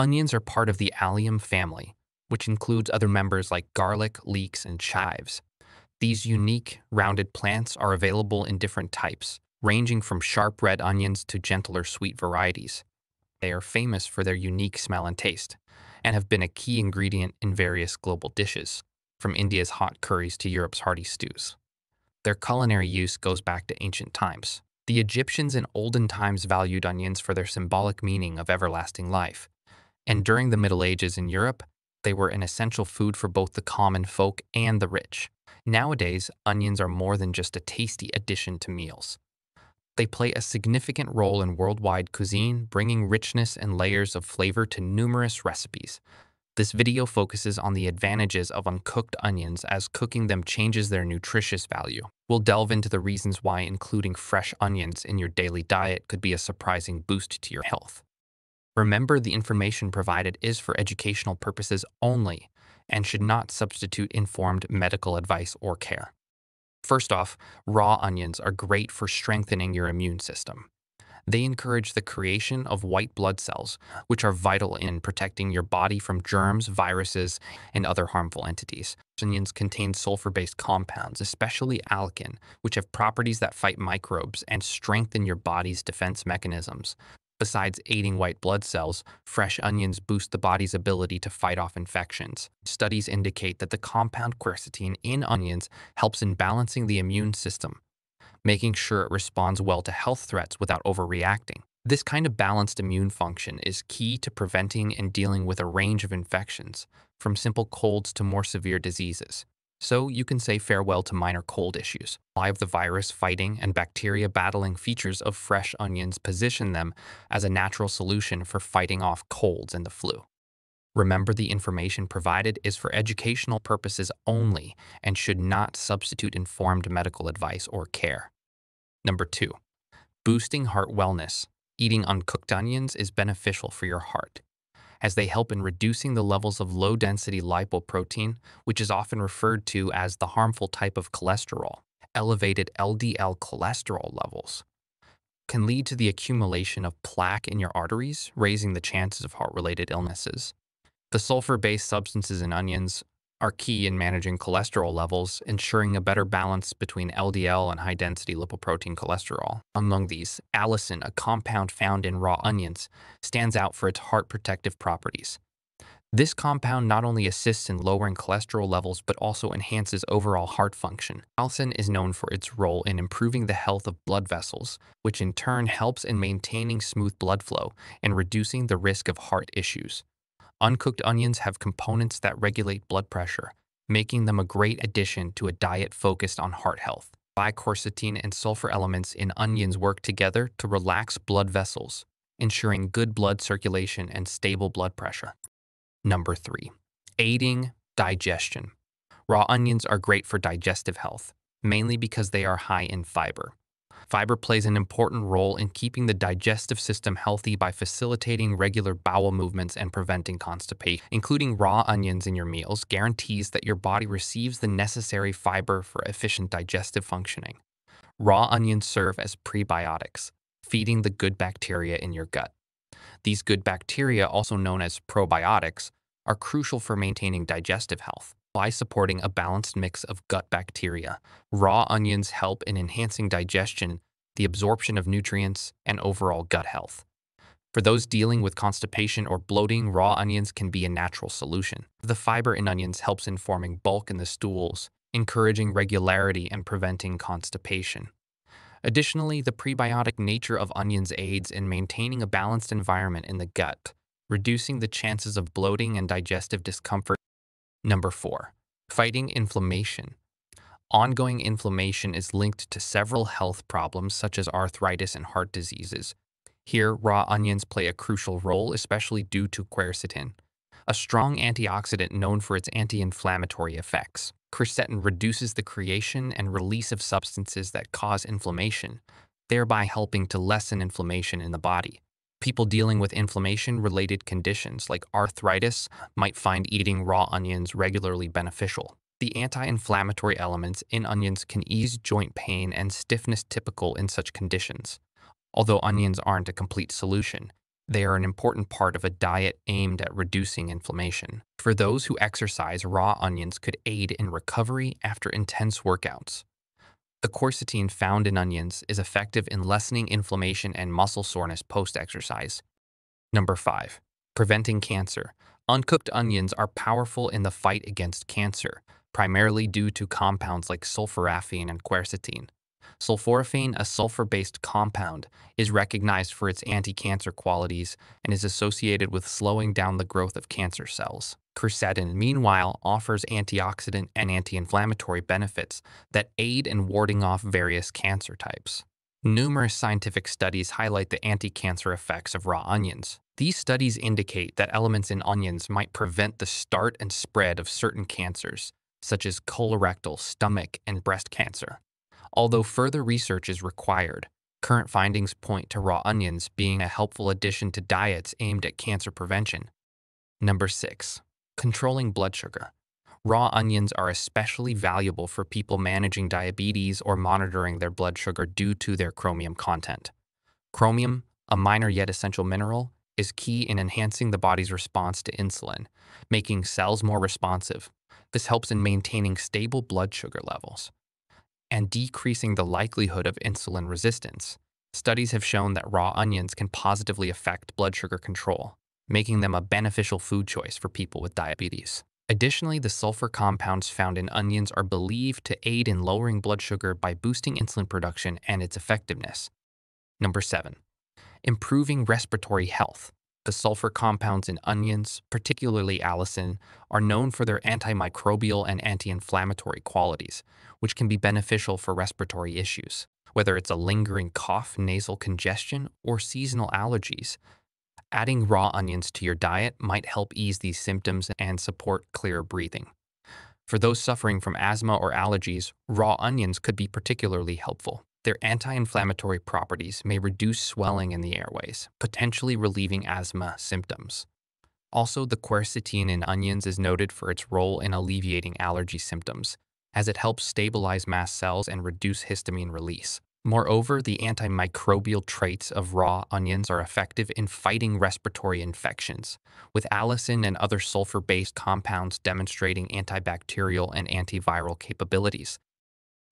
Onions are part of the allium family, which includes other members like garlic, leeks, and chives. These unique, rounded plants are available in different types, ranging from sharp red onions to gentler sweet varieties. They are famous for their unique smell and taste, and have been a key ingredient in various global dishes, from India's hot curries to Europe's hearty stews. Their culinary use goes back to ancient times. The Egyptians in olden times valued onions for their symbolic meaning of everlasting life, and during the Middle Ages in Europe, they were an essential food for both the common folk and the rich. Nowadays, onions are more than just a tasty addition to meals. They play a significant role in worldwide cuisine, bringing richness and layers of flavor to numerous recipes. This video focuses on the advantages of uncooked onions as cooking them changes their nutritious value. We'll delve into the reasons why including fresh onions in your daily diet could be a surprising boost to your health. Remember, the information provided is for educational purposes only and should not substitute informed medical advice or care. First off, raw onions are great for strengthening your immune system. They encourage the creation of white blood cells, which are vital in protecting your body from germs, viruses, and other harmful entities. Onions contain sulfur-based compounds, especially allicin, which have properties that fight microbes and strengthen your body's defense mechanisms. Besides aiding white blood cells, fresh onions boost the body's ability to fight off infections. Studies indicate that the compound quercetin in onions helps in balancing the immune system, making sure it responds well to health threats without overreacting. This kind of balanced immune function is key to preventing and dealing with a range of infections, from simple colds to more severe diseases. So you can say farewell to minor cold issues. The virus fighting and bacteria battling features of fresh onions position them as a natural solution for fighting off colds and the flu. Remember, the information provided is for educational purposes only and should not substitute informed medical advice or care. Number 2, boosting heart wellness. Eating uncooked onions is beneficial for your heart, as they help in reducing the levels of low-density lipoprotein, which is often referred to as the harmful type of cholesterol. Elevated LDL cholesterol levels can lead to the accumulation of plaque in your arteries, raising the chances of heart-related illnesses. The sulfur-based substances in onions are key in managing cholesterol levels, ensuring a better balance between LDL and high-density lipoprotein cholesterol. Among these, allicin, a compound found in raw onions, stands out for its heart-protective properties. This compound not only assists in lowering cholesterol levels but also enhances overall heart function. Allicin is known for its role in improving the health of blood vessels, which in turn helps in maintaining smooth blood flow and reducing the risk of heart issues. Uncooked onions have components that regulate blood pressure, making them a great addition to a diet focused on heart health. Quercetin and sulfur elements in onions work together to relax blood vessels, ensuring good blood circulation and stable blood pressure. Number 3, aiding digestion. Raw onions are great for digestive health, mainly because they are high in fiber. Fiber plays an important role in keeping the digestive system healthy by facilitating regular bowel movements and preventing constipation. Including raw onions in your meals guarantees that your body receives the necessary fiber for efficient digestive functioning. Raw onions serve as prebiotics, feeding the good bacteria in your gut. These good bacteria, also known as probiotics, are crucial for maintaining digestive health. By supporting a balanced mix of gut bacteria, raw onions help in enhancing digestion, the absorption of nutrients, and overall gut health. For those dealing with constipation or bloating, raw onions can be a natural solution. The fiber in onions helps in forming bulk in the stools, encouraging regularity and preventing constipation. Additionally, the prebiotic nature of onions aids in maintaining a balanced environment in the gut, reducing the chances of bloating and digestive discomfort. Number 4, fighting inflammation. Ongoing inflammation is linked to several health problems such as arthritis and heart diseases. Here, raw onions play a crucial role, especially due to quercetin, a strong antioxidant known for its anti-inflammatory effects. Quercetin reduces the creation and release of substances that cause inflammation, thereby helping to lessen inflammation in the body. People dealing with inflammation-related conditions like arthritis might find eating raw onions regularly beneficial. The anti-inflammatory elements in onions can ease joint pain and stiffness typical in such conditions. Although onions aren't a complete solution, They are an important part of a diet aimed at reducing inflammation. For those who exercise, raw onions could aid in recovery after intense workouts. The quercetin found in onions is effective in lessening inflammation and muscle soreness post-exercise. Number 5. Preventing cancer. Uncooked onions are powerful in the fight against cancer, primarily due to compounds like sulforaphane and quercetin. Sulforaphane, a sulfur-based compound, is recognized for its anti-cancer qualities and is associated with slowing down the growth of cancer cells. Quercetin, meanwhile, offers antioxidant and anti-inflammatory benefits that aid in warding off various cancer types. Numerous scientific studies highlight the anti-cancer effects of raw onions. These studies indicate that elements in onions might prevent the start and spread of certain cancers, such as colorectal, stomach, and breast cancer. Although further research is required, current findings point to raw onions being a helpful addition to diets aimed at cancer prevention. Number 6. Controlling blood sugar. Raw onions are especially valuable for people managing diabetes or monitoring their blood sugar due to their chromium content. Chromium, a minor yet essential mineral, is key in enhancing the body's response to insulin, making cells more responsive. This helps in maintaining stable blood sugar levels and decreasing the likelihood of insulin resistance. Studies have shown that raw onions can positively affect blood sugar control, making them a beneficial food choice for people with diabetes. Additionally, the sulfur compounds found in onions are believed to aid in lowering blood sugar by boosting insulin production and its effectiveness. Number 7. Improving respiratory health. The sulfur compounds in onions, particularly allicin, are known for their antimicrobial and anti-inflammatory qualities, which can be beneficial for respiratory issues, whether it's a lingering cough, nasal congestion, or seasonal allergies. Adding raw onions to your diet might help ease these symptoms and support clearer breathing. For those suffering from asthma or allergies, raw onions could be particularly helpful. Their anti-inflammatory properties may reduce swelling in the airways, potentially relieving asthma symptoms. Also, the quercetin in onions is noted for its role in alleviating allergy symptoms, as it helps stabilize mast cells and reduce histamine release. Moreover, the antimicrobial traits of raw onions are effective in fighting respiratory infections, with allicin and other sulfur-based compounds demonstrating antibacterial and antiviral capabilities.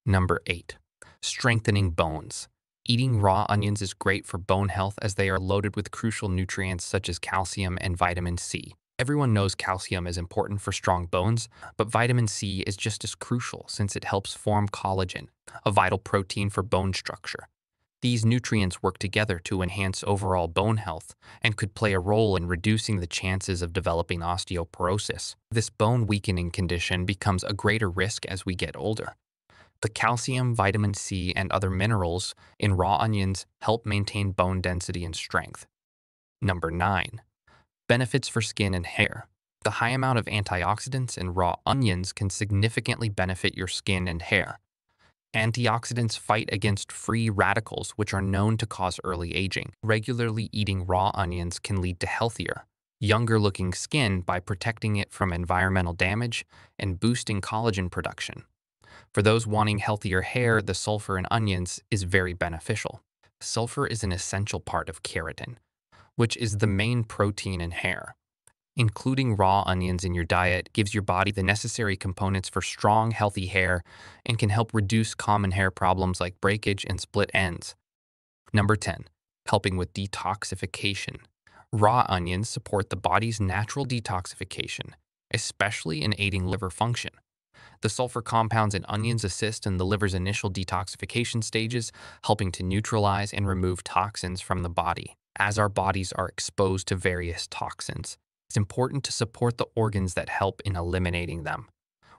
Number 8. Strengthening bones. Eating raw onions is great for bone health as they are loaded with crucial nutrients such as calcium and vitamin C. Everyone knows calcium is important for strong bones, but vitamin C is just as crucial since it helps form collagen, a vital protein for bone structure. These nutrients work together to enhance overall bone health and could play a role in reducing the chances of developing osteoporosis. This bone weakening condition becomes a greater risk as we get older. The calcium, vitamin C, and other minerals in raw onions help maintain bone density and strength. Number 9. Benefits for skin and hair. The high amount of antioxidants in raw onions can significantly benefit your skin and hair. Antioxidants fight against free radicals, which are known to cause early aging. Regularly eating raw onions can lead to healthier, younger-looking skin by protecting it from environmental damage and boosting collagen production. For those wanting healthier hair, the sulfur in onions is very beneficial. Sulfur is an essential part of keratin, which is the main protein in hair. Including raw onions in your diet gives your body the necessary components for strong, healthy hair and can help reduce common hair problems like breakage and split ends. Number 10. Helping with detoxification. Raw onions support the body's natural detoxification, especially in aiding liver function. The sulfur compounds in onions assist in the liver's initial detoxification stages, helping to neutralize and remove toxins from the body. As our bodies are exposed to various toxins, it's important to support the organs that help in eliminating them.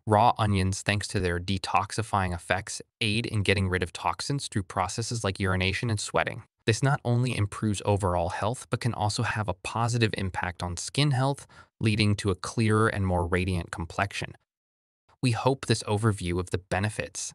Raw onions, thanks to their detoxifying effects, aid in getting rid of toxins through processes like urination and sweating. This not only improves overall health, but can also have a positive impact on skin health, leading to a clearer and more radiant complexion. We hope this overview of the benefits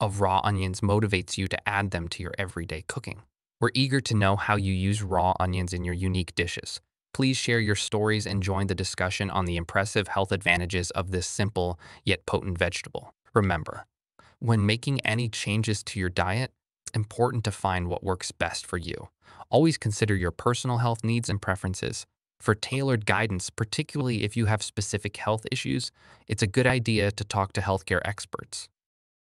of raw onions motivates you to add them to your everyday cooking. We're eager to know how you use raw onions in your unique dishes. Please share your stories and join the discussion on the impressive health advantages of this simple yet potent vegetable. Remember, when making any changes to your diet, it's important to find what works best for you. always consider your personal health needs and preferences. For tailored guidance, particularly if you have specific health issues, it's a good idea to talk to healthcare experts.